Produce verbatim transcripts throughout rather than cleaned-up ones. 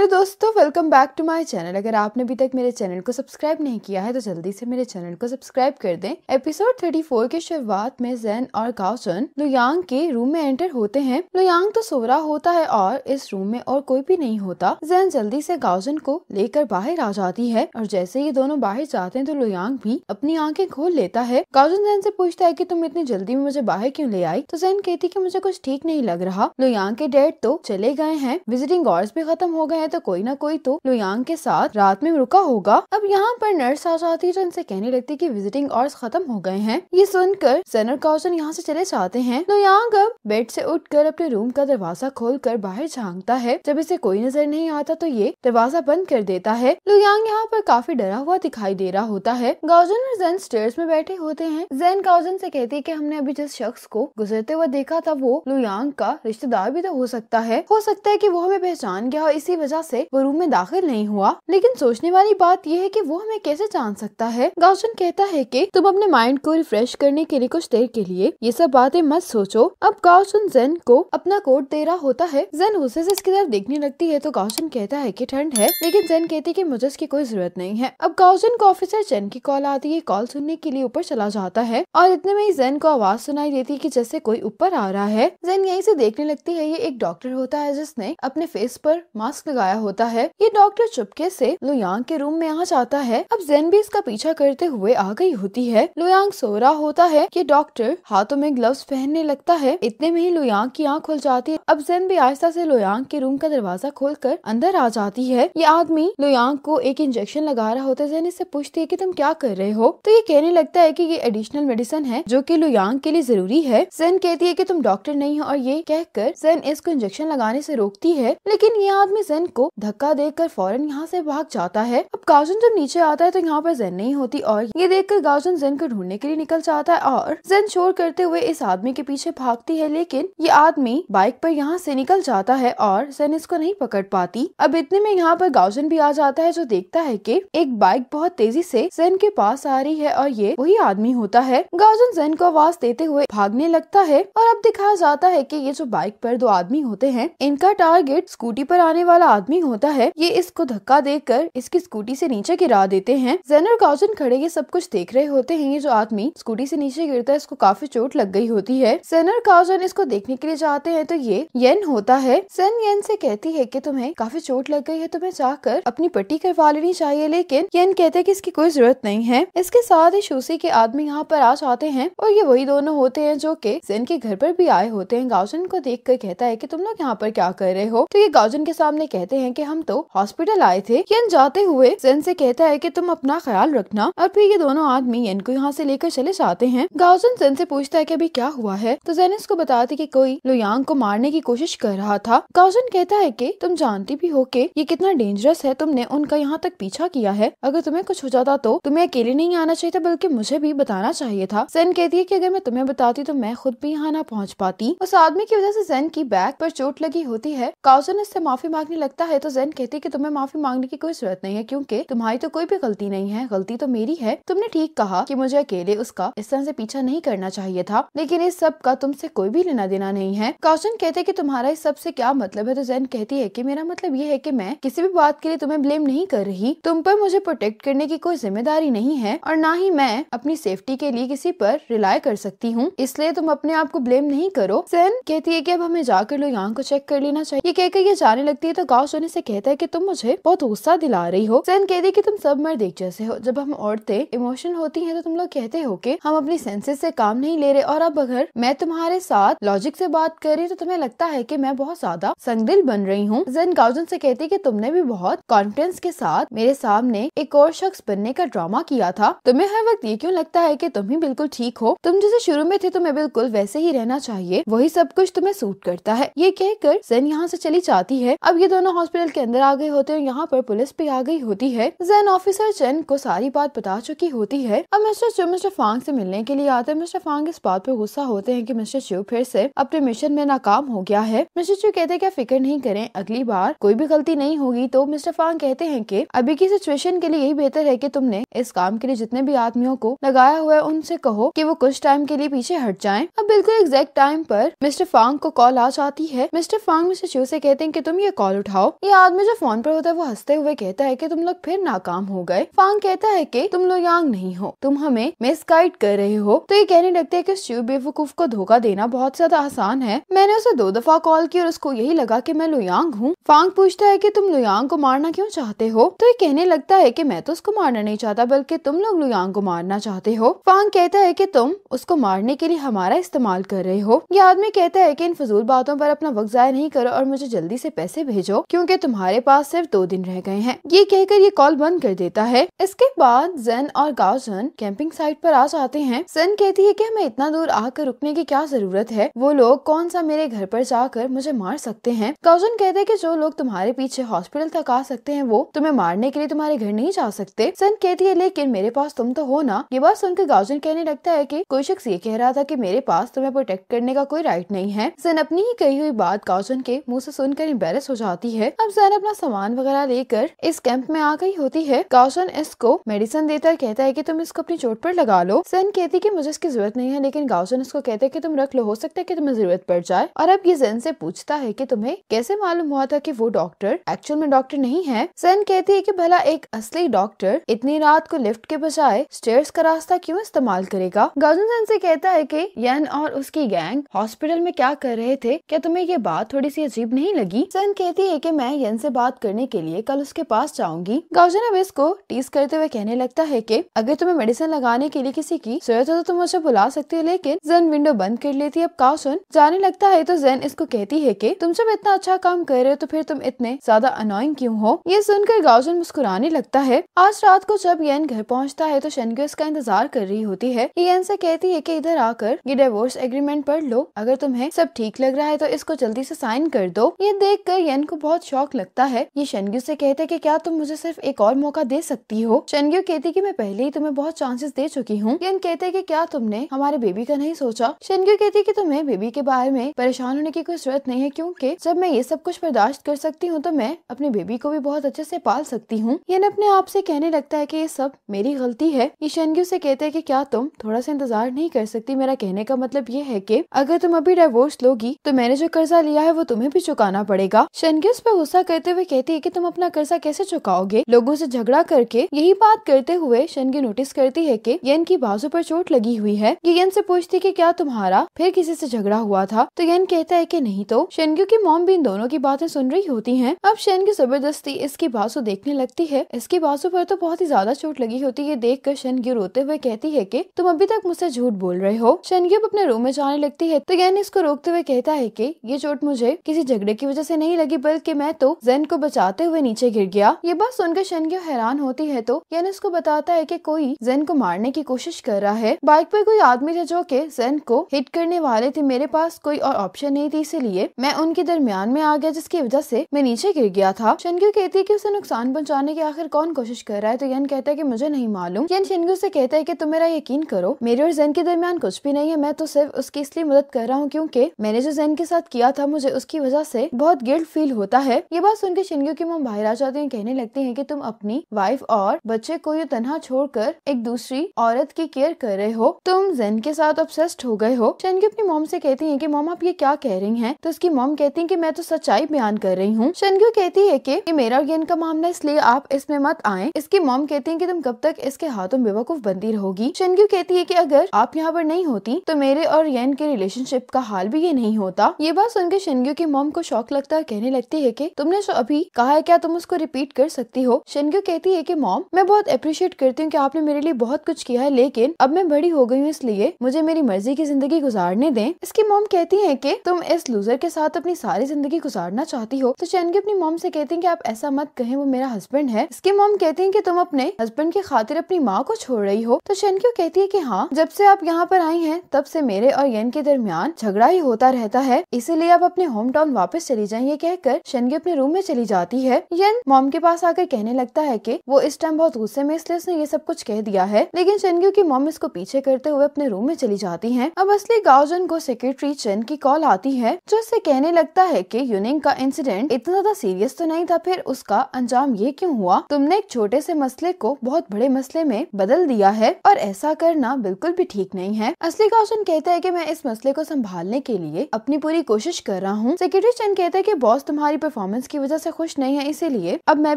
Hello दोस्तों, welcome back to my channel. अगर आपने अभी तक मेरे चैनल को सब्सक्राइब नहीं किया है तो जल्दी से मेरे चैनल को सब्सक्राइब कर दें। एपिसोड चौंतीस के शुरुआत में जेन और गाओसेन लुयांग के रूम में एंटर होते हैं। लुयांग तो सो रहा होता है और इस रूम में और कोई भी नहीं होता। जेन जल्दी से गाओसेन को लेकर बाहर आ जाती है और जैसे ये दोनों बाहर जाते हैं तो लुयांग भी अपनी आँखें खोल लेता है। गाओसेन जेन से पूछता है कि तुम इतनी जल्दी में मुझे बाहर क्यों ले आई, तो जेन कहती कि मुझे कुछ ठीक नहीं लग रहा। लुयांग के डैड तो चले गए हैं, विजिटिंग आवर्स भी खत्म हो गए हैं, तो कोई ना कोई तो लुयांग के साथ रात में रुका होगा। अब यहाँ पर नर्स आ जाती है जो उनसे कहने लगती है कि विजिटिंग आवर्स खत्म हो गए हैं। ये सुनकर जेन और गाओसेन यहाँ से चले जाते हैं। लुयांग अब बेड से उठकर अपने रूम का दरवाजा खोलकर बाहर झांकता है। जब इसे कोई नजर नहीं आता तो ये दरवाजा बंद कर देता है। लुयांग यहाँ पर काफी डरा हुआ दिखाई दे रहा होता है। गाओसेन और जेन स्टेयर्स में बैठे होते हैं। जेन गाओसेन से कहती है कि हमने अभी जिस शख्स को गुजरते हुए देखा था वो लुयांग का रिश्तेदार भी तो हो सकता है, हो सकता है कि वो हमें पहचान गया और इसी वजह से वो रूम में दाखिल नहीं हुआ। लेकिन सोचने वाली बात यह है कि वो हमें कैसे जान सकता है। गाओसेन कहता है कि तुम अपने माइंड को रिफ्रेश करने के लिए कुछ देर के लिए ये सब बातें मत सोचो। अब गाओसेन जेन को अपना कोट दे रहा होता है। जेन गुस्से से इसकी तरफ देखने लगती है तो गाओसेन कहता है कि ठंड है, लेकिन जेन कहती है कि मुझे इसकी कोई जरूरत नहीं है। अब गाओसेन को ऑफिसर चेन की कॉल आती है। कॉल सुनने के लिए ऊपर चला जाता है और इतने में ही जेन को आवाज सुनाई देती है कि जैसे कोई ऊपर आ रहा है। जेन यहीं से देखने लगती है। ये एक डॉक्टर होता है जिसने अपने फेस पर मास्क लगाया होता है। ये डॉक्टर चुपके से लुयांग के रूम में आ जाता है। अब जेन भी इसका पीछा करते हुए आ गई होती है। लुयांग सो रहा होता है। ये डॉक्टर हाथों में ग्लव्स पहनने लगता है। इतने में ही लुयांग की आंख खुल जाती है। अब जेन भी आहिस्ता से लुयांग के रूम का दरवाजा खोलकर अंदर आ जाती है। ये आदमी लुयांग को एक इंजेक्शन लगा रहा होता है। जेन इससे पूछती है कि तुम क्या कर रहे हो, तो ये कहने लगता है कि ये एडिशनल मेडिसिन है जो कि लुयांग के लिए जरूरी है। जेन कहती है कि तुम डॉक्टर नहीं हो और ये कहकर जेन इसको इंजेक्शन लगाने से रोकती है, लेकिन ये आदमी जेन को धक्का देकर फौरन यहाँ से भाग जाता है। अब गाओसेन जब नीचे आता है तो यहाँ पर जेन नहीं होती और ये देखकर गाओसेन जेन को ढूंढने के लिए निकल जाता है और जेन शोर करते हुए इस आदमी के पीछे भागती है, लेकिन ये आदमी बाइक पर यहाँ से निकल जाता है और जेन इसको नहीं पकड़ पाती। अब इतने में यहाँ पर गाओसेन भी आ जाता है जो देखता है कि एक बाइक बहुत तेजी से जेन के पास आ रही है और ये वही आदमी होता है। गाओसेन जेन को आवाज देते हुए भागने लगता है और अब दिखाया जाता है कि ये जो बाइक पर दो आदमी होते हैं इनका टारगेट स्कूटी पर आने वाला आदमी होता है। ये इसको धक्का देकर इसकी स्कूटी से नीचे गिरा देते हैं। जेन और गाओसेन खड़े ये सब कुछ देख रहे होते हैं। ये जो आदमी स्कूटी से नीचे गिरता है इसको काफी चोट लग गई होती है। जेन और गाओसेन इसको देखने के लिए जाते हैं तो ये येन होता है। जेन येन से कहती है कि तुम्हें काफी चोट लग गई है, तुम्हें जाकर अपनी पट्टी करवा लेनी चाहिए, लेकिन येन कहते हैं कि इसकी कोई जरूरत नहीं है। इसके साथ ही शूसी के आदमी यहाँ पर आ जाते हैं और ये वही दोनों होते हैं जो कि जेन के घर पर भी आए होते हैं। गाओसेन को देख कर कहता है कि तुम लोग यहाँ पर क्या कर रहे हो, तो ये गाओसेन के सामने कहते हैं कि हम तो हॉस्पिटल आए थे। येन जाते हुए जेन से कहता है कि तुम अपना ख्याल रखना और फिर ये दोनों आदमी येन को यहाँ से लेकर चले जाते हैं। गाओसेन जेन से पूछता है कि अभी क्या हुआ है, तो जेन इसको बताती कि कोई लुयांग को मारने की कोशिश कर रहा था। गाओसेन कहता है कि तुम जानती भी हो कि ये कितना डेंजरस है, तुमने उनका यहाँ तक पीछा किया है, अगर तुम्हें कुछ हो जाता तो तुम्हें अकेले नहीं आना चाहिए था बल्कि मुझे भी बताना चाहिए था। जेन कहती है कि अगर मैं तुम्हें बताती तो मैं खुद भी यहाँ न पहुँच पाती। उस आदमी की वजह से जेन की बैक पर चोट लगी होती है। गाओसेन इससे माफी मांगने लगता है तो जेन कहती है कि तुम्हें माफी मांगने की कोई जरूरत नहीं है क्योंकि तुम्हारी तो कोई भी गलती नहीं है, गलती तो मेरी है। तुमने ठीक कहा कि मुझे अकेले उसका इस तरह से पीछा नहीं करना चाहिए था, लेकिन इस सब का तुमसे कोई भी लेना देना नहीं है। गाओसेन कहते हैं कि तुम्हारा इस सब से क्या मतलब है, तो जेन कहती है कि मेरा मतलब ये है कि मैं किसी भी बात के लिए तुम्हें ब्लेम नहीं कर रही, तुम पर मुझे प्रोटेक्ट करने की कोई जिम्मेदारी नहीं है और न ही मैं अपनी सेफ्टी के लिए किसी पर रिलाय कर सकती हूँ, इसलिए तुम अपने आप को ब्लेम नहीं करो। जेन कहती है कि अब हमें जाकर लुयांग को चेक कर लेना चाहिए। कहकर ये जाने लगती है तो गाओसेन से कहता है कि तुम मुझे बहुत गुस्सा दिला रही हो। जेन कहती है कि तुम सब मर्द एक जैसे हो, जब हम औरतें इमोशनल होती हैं तो तुम लोग कहते हो कि हम अपनी सेंसेस से काम नहीं ले रहे, और अब अगर मैं तुम्हारे साथ लॉजिक से बात कर रही तो तुम्हें लगता है कि मैं बहुत ज्यादा संगदिल बन रही हूँ। जेन गाओसेन से कहती है कि तुमने भी बहुत कॉन्फिडेंस के साथ मेरे सामने एक और शख्स बनने का ड्रामा किया था, तुम्हें हर वक्त ये क्यों लगता है कि तुम ही बिल्कुल ठीक हो, तुम जैसे शुरू में थे तुम्हें बिल्कुल वैसे ही रहना चाहिए, वही सब कुछ तुम्हें सूट करता है। ये कहकर जेन यहाँ से चली जाती है। अब ये दोनों हॉस्पिटल के अंदर आ गए होते हैं। यहाँ पर पुलिस भी आ गई होती है। जेन ऑफिसर चेन को सारी बात बता चुकी होती है। अब मिस्टर शिव मिस्टर फांग से मिलने के लिए आते हैं। मिस्टर फांग इस बात पर गुस्सा होते हैं कि मिस्टर शिव फिर से अपने मिशन में नाकाम हो गया है। मिस्टर शिव कहते हैं कि फिक्र नहीं करें, अगली बार कोई भी गलती नहीं होगी। तो मिस्टर फांग कहते हैं कि अभी की सिचुएशन के लिए यही बेहतर है कि तुमने इस काम के लिए जितने भी आदमियों को लगाया हुआ है उनसे कहो कि वो कुछ टाइम के लिए पीछे हट जाएं। अब बिल्कुल एग्जैक्ट टाइम पर मिस्टर फांग को कॉल आ जाती है। मिस्टर फांग मिस्टर शिव से कहते हैं कि तुम ये कॉल उठाओ। जाओ। ये आदमी जो फोन पर होता है वो हंसते हुए कहता है कि तुम लोग फिर नाकाम हो गए। फांग कहता है कि तुम लोग यांग नहीं हो, तुम हमें मिसगाइड कर रहे हो। तो ये कहने लगते है कि शिव बेवकूफ को धोखा देना बहुत ज्यादा आसान है, मैंने उसे दो दफा कॉल की और उसको यही लगा कि मैं लुयांग हूँ। फांग पूछता है कि तुम लुयांग को मारना क्यों चाहते हो? तो ये कहने लगता है कि मैं तो उसको मारना नहीं चाहता बल्कि तुम लोग लुयांग को मारना चाहते हो। फांग कहता है कि तुम उसको मारने के लिए हमारा इस्तेमाल कर रहे हो। ये आदमी कहता है कि इन फजूल बातों पर अपना वक्त जाया नहीं करो और मुझे जल्दी से पैसे भेजो क्योंकि तुम्हारे पास सिर्फ दो दिन रह गए हैं। ये कहकर ये कॉल बंद कर देता है। इसके बाद जेन और गाओसन कैंपिंग साइट पर आ जाते हैं। जेन कहती है कि हमें इतना दूर आकर रुकने की क्या जरूरत है, वो लोग कौन सा मेरे घर पर जाकर मुझे मार सकते हैं। गाओसन कहते हैं कि जो लोग तुम्हारे पीछे हॉस्पिटल तक आ सकते हैं वो तुम्हें मारने के लिए तुम्हारे घर नहीं जा सकते। जेन कहती है लेकिन मेरे पास तुम तो हो ना। ये बात सुनकर गाओसन कहने लगता है कि कोई शख्स ये कह रहा था कि मेरे पास तुम्हें प्रोटेक्ट करने का कोई राइट नहीं है। जेन अपनी ही कही हुई बात गाओसन के मुंह से सुनकर एम्बेरस हो जाती है। अब जेन अपना सामान वगैरह लेकर इस कैंप में आ गई होती है। गाओसन इसको मेडिसिन देता है, कहता है कि तुम इसको अपनी चोट पर लगा लो। जेन कहती है कि मुझे इसकी जरूरत नहीं है, लेकिन गाओसन इसको कहते हैं कि तुम रख लो, हो सकता है कि तुम्हें जरूरत पड़ जाए। और अब ये जेन से पूछता है कि तुम्हें कैसे मालूम हुआ था कि वो डॉक्टर एक्चुअल में डॉक्टर नहीं है। जेन कहती है कि भला एक असली डॉक्टर इतनी रात को लिफ्ट के बजाय स्टेयर्स का रास्ता क्यों इस्तेमाल करेगा। गाओसन जेन से कहता है कि यन और उसकी गैंग हॉस्पिटल में क्या कर रहे थे, क्या तुम्हें ये बात थोड़ी सी अजीब नहीं लगी? जेन कहती है कि मैं यन से बात करने के लिए कल उसके पास जाऊंगी। गाओसन अब इसको टीज करते हुए कहने लगता है कि अगर तुम्हें मेडिसिन लगाने के लिए किसी की जरूरत हो तो तुम मुझे बुला सकती हो, लेकिन जेन विंडो बंद कर लेती है। अब गाओसन जाने लगता है तो जेन इसको कहती है कि तुम जब इतना अच्छा काम कर रहे हो तो फिर तुम इतने ज्यादा अनोइंग क्यों हो। ये सुनकर गाओसन मुस्कुराने लगता है। आज रात को जब येन घर पहुंचता है तो शेंग्यू इसका इंतजार कर रही होती है। येन से कहती है कि इधर आकर ये डिवोर्स एग्रीमेंट पढ़ लो, अगर तुम्हें सब ठीक लग रहा है तो इसको जल्दी से साइन कर दो। ये देखकर येन को बहुत शौक लगता है। ये शेंग्यू से कहते है कि क्या तुम मुझे सिर्फ एक और मौका दे सकती हो। शेंग्यू कहती कि मैं पहले ही तुम्हें बहुत चांसेस दे चुकी हूँ। येन कहते है कि क्या तुमने हमारे बेबी का नहीं सोचा। शेंग्यू कहती कि तुम्हें बेबी के बारे में परेशान होने की कोई जरूरत नहीं है, क्योंकि जब मैं ये सब कुछ बर्दाश्त कर सकती हूँ तो मैं अपने बेबी को भी बहुत अच्छे से पाल सकती हूँ। येन अपने आप से कहने लगता है कि ये सब मेरी गलती है। ये शेंग्यू से कहते है कि क्या तुम थोड़ा सा इंतजार नहीं कर सकती, मेरा कहने का मतलब ये है कि अगर तुम अभी डिवोर्स लोगी तो मैंने जो कर्जा लिया है वो तुम्हें भी चुकाना पड़ेगा। शेंग्यू उस पर गुस्सा करते हुए कहती है कि तुम अपना कर्जा कैसे चुकाओगे, लोगों से झगड़ा करके। यही बात करते हुए शेंग्यू नोटिस करती है कि येन की बाजू पर चोट लगी हुई है। ये येन से पूछती है कि क्या तुम्हारा फिर किसी से झगड़ा हुआ था, तो येन कहता है कि नहीं। तो शेंग्यू की मॉम भी इन दोनों की बातें सुन रही होती है। अब शेंग्यू जबरदस्ती इसकी बाजू देखने लगती है। इसकी बाजू पर तो बहुत ही ज्यादा चोट लगी होती है। देख कर शेंग्यू रोते हुए कहती है कि तुम अभी तक मुझसे झूठ बोल रहे हो। शेंग्यू अपने रूम में जाने लगती है तो येन इसको रोकते हुए कहता है कि ये चोट मुझे किसी झगड़े की वजह से नहीं लगी, बल्कि मैं तो जेन को बचाते हुए नीचे गिर गया। ये बात सुनकर शेंग्यू हैरान होती है। तो येन इसको बताता है कि कोई जेन को मारने की कोशिश कर रहा है, बाइक पर कोई आदमी थे जो कि जेन को हिट करने वाले थे। मेरे पास कोई और ऑप्शन नहीं थी, इसीलिए मैं उनके दरमियान में आ गया, जिसकी वजह से मैं नीचे गिर गया था। शेंग्यू कहती है कि उसे नुकसान पहुंचाने की आखिर कौन कोशिश कर रहा है, तो येन कहता है कि मुझे नहीं मालूम। येन शेंग्यू से कहता है कि तुम मेरा यकीन करो, मेरे और जेन के दरमियान कुछ भी नहीं है। मैं तो सिर्फ उसकी इसलिए मदद कर रहा हूँ क्योंकि मैंने जो जेन के साथ किया था मुझे उसकी वजह से बहुत गिल्ट फील होता है। ये बात सुनकर शेंग्यू की मॉम बाहर आ जाती है, कहने लगती है कि तुम अपनी वाइफ और बच्चे को ये तन्हा छोड़कर एक दूसरी औरत की केयर कर रहे हो, तुम जेन के साथ ऑब्सेस्ड हो गए हो। शेंग्यू अपनी मॉम से कहती है कि मॉम आप ये क्या कह रही हैं? तो उसकी मॉम कहती है कि मैं तो सच्चाई बयान कर रही हूँ। शेंग्यू कहती है कि ये मेरा और येन का मामला, इसलिए आप इसमें मत आए। इसकी मॉम कहती है कि तुम कब तक इसके हाथों बेवकूफ बनती रहोगी। शेंग्यू कहती है कि अगर आप यहाँ पर नहीं होती तो मेरे और येन के रिलेशनशिप का हाल भी ये नहीं होता। ये बात सुनकर शेंग्यू की मॉम को शौक लगता है, कहने लगती है कि तुमने जो अभी कहा है क्या तुम उसको रिपीट कर सकती हो। शेंग्यू कहती है कि मॉम मैं बहुत अप्रिशिएट करती हूँ कि आपने मेरे लिए बहुत कुछ किया है, लेकिन अब मैं बड़ी हो गई हूँ, इसलिए मुझे मेरी मर्जी की जिंदगी गुजारने दें। इसकी मॉम कहती है कि तुम इस लूजर के साथ अपनी सारी जिंदगी गुजारना चाहती हो। तो शेंग्यू अपनी मॉम से कहती है कि आप ऐसा मत कहें, वो मेरा हस्बैंड है। इसकी मॉम कहती है कि तुम अपने हस्बैंड की खातिर अपनी माँ को छोड़ रही हो। तो शेंग्यू कहती है कि हाँ, जब से आप यहाँ पर आई हैं तब से मेरे और येन के दरमियान झगड़ा ही होता रहता है, इसीलिए आप अपने होम टाउन वापस चली जाएं। ये कहकर शेंग्यू अपने रूम में चली जाती है। येन मॉम के पास आकर कहने लगता है कि वो इस टाइम बहुत गुस्से में, इसलिए उसने ये सब कुछ कह दिया है। लेकिन शेंग्यू की मॉम इसको पीछे करते हुए अपने रूम में चली जाती है। अब असली गाओजन को सेक्रेटरी चेन की कॉल आती है, जो उससे कहने लगता है कि यूनिंग का इंसिडेंट इतना ज्यादा सीरियस तो नहीं था, फिर उसका अंजाम ये क्यों हुआ? तुमने एक छोटे से मसले को बहुत बड़े मसले में बदल दिया है और ऐसा करना बिल्कुल भी ठीक नहीं है। असली गाओसन कहता है कि मैं इस मसले को संभालने के लिए अपनी पूरी कोशिश कर रहा हूँ। सेक्रेटरी चेन कहता है कि बॉस तुम्हारी परफॉर्मेंस परफॉर्मेंस की वजह से खुश नहीं है, इसीलिए अब मैं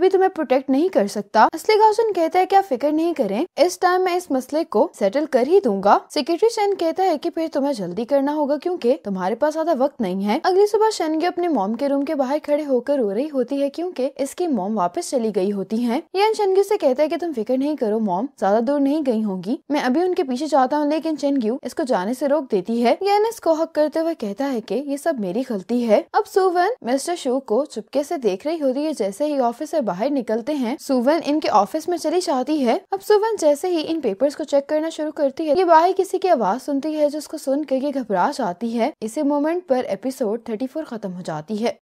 भी तुम्हें प्रोटेक्ट नहीं कर सकता। असली गाउसन कहता है कि आप फिक्र नहीं करें, इस टाइम मैं इस मसले को सेटल कर ही दूंगा। सेक्रेटरी शेन कहता है कि फिर तुम्हें जल्दी करना होगा क्योंकि तुम्हारे पास ज्यादा वक्त नहीं है। अगली सुबह शेनग्यू अपने मॉम के रूम के बाहर खड़े होकर रो रही होती है क्योंकि इसकी मॉम वापस चली गई होती है। यान शेनग्यू से कहता है कि तुम फिक्र नहीं करो मॉम, ज्यादा दूर नहीं गई होंगी, मैं अभी उनके पीछे जाता हूँ, लेकिन शेनग्यू इसको जाने से रोक देती है। यान इसको हक करते हुए कहता है कि ये सब मेरी गलती है। अब सुवन मिस्टर शू को चुपके से देख रही होती है। जैसे ही ऑफिस से बाहर निकलते हैं सुवन इनके ऑफिस में चली जाती है। अब सुवन जैसे ही इन पेपर्स को चेक करना शुरू करती है, ये बाहर किसी की आवाज सुनती है जिसको सुनकर ये घबरा जाती है। इसी मोमेंट पर एपिसोड थर्टी फोर खत्म हो जाती है।